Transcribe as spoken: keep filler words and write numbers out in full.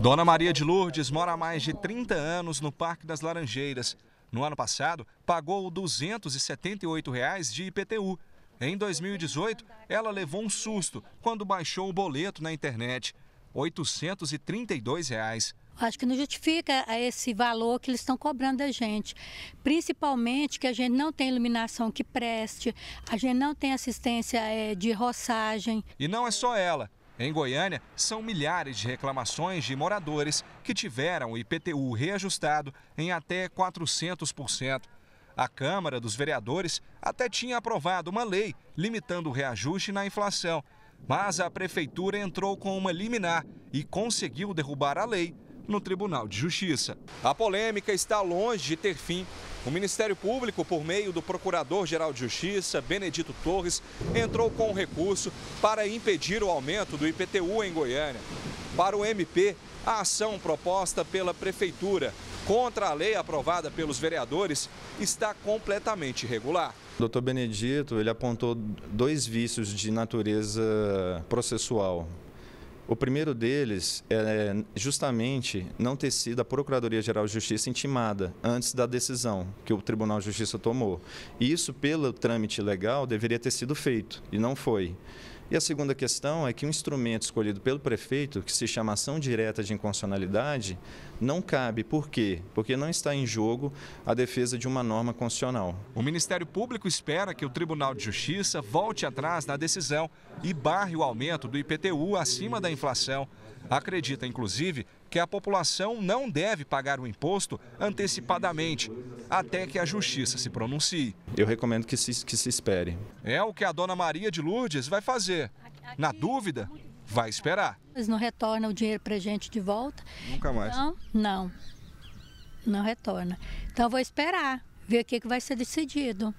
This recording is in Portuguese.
Dona Maria de Lourdes mora há mais de trinta anos no Parque das Laranjeiras. No ano passado, pagou duzentos e setenta e oito reais de I P T U. Em dois mil e dezoito, ela levou um susto quando baixou o boleto na internet, oitocentos e trinta e dois reais. Acho que não justifica esse valor que eles estão cobrando da gente, principalmente que a gente não tem iluminação que preste, a gente não tem assistência de roçagem. E não é só ela. Em Goiânia, são milhares de reclamações de moradores que tiveram o I P T U reajustado em até quatrocentos por cento. A Câmara dos Vereadores até tinha aprovado uma lei limitando o reajuste na inflação, mas a Prefeitura entrou com uma liminar e conseguiu derrubar a lei no Tribunal de Justiça. A polêmica está longe de ter fim. O Ministério Público, por meio do Procurador-Geral de Justiça, Benedito Torres, entrou com um recurso para impedir o aumento do I P T U em Goiânia. Para o M P, a ação proposta pela Prefeitura contra a lei aprovada pelos vereadores está completamente irregular. O doutor Benedito, ele apontou dois vícios de natureza processual. O primeiro deles é justamente não ter sido a Procuradoria-Geral de Justiça intimada antes da decisão que o Tribunal de Justiça tomou. E isso, pelo trâmite legal, deveria ter sido feito, e não foi. E a segunda questão é que um instrumento escolhido pelo prefeito, que se chama ação direta de inconstitucionalidade, não cabe. Por quê? Porque não está em jogo a defesa de uma norma constitucional. O Ministério Público espera que o Tribunal de Justiça volte atrás da decisão e barre o aumento do I P T U acima da inflação. Acredita, inclusive, que a população não deve pagar o imposto antecipadamente, até que a justiça se pronuncie. Eu recomendo que se, que se espere. É o que a Dona Maria de Lourdes vai fazer. Na dúvida, vai esperar. Eles não retornam o dinheiro para a gente de volta. Nunca mais. Não, não, não retorna. Então, vou esperar, ver o que vai ser decidido.